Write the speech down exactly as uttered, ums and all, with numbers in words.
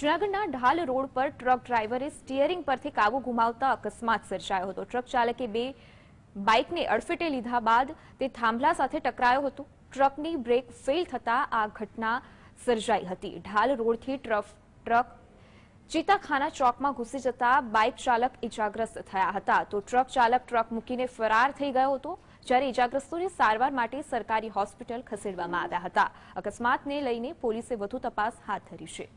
જૂનાગઢના ઢાલ રોડ પર ટ્રક ડ્રાઈવરે સ્ટીયરિંગ પરથી કાબુ ગુમાવતા અકસ્માત સર્જાયો હતો। ટ્રક ચાલકે બે બાઇકને અડફેટે લીધા બાદ તે થાંભલા સાથે ટકરાયો હતો। ટ્રકની બ્રેક ફેલ થતા આ ઘટના સર્જાઈ હતી। ઢાલ રોડથી ટ્રક ચિતાખાના ચોકમાં ઘૂસી જતા બાઇક ચાલક ઈજાગ્રસ્ત થયા હતા, તો ટ્રક ચાલક ટ્રક મૂકીને ફરાર થઈ ગયો હતો। જ્યારે ઈજાગ્રસ્તોને સારવાર માટે સરકારી હોસ્પિટલ ખસેડવામાં આવ્યા હતા। અકસ્માતને લઈને પોલીસે વધુ તપાસ હાથ ધરી છે।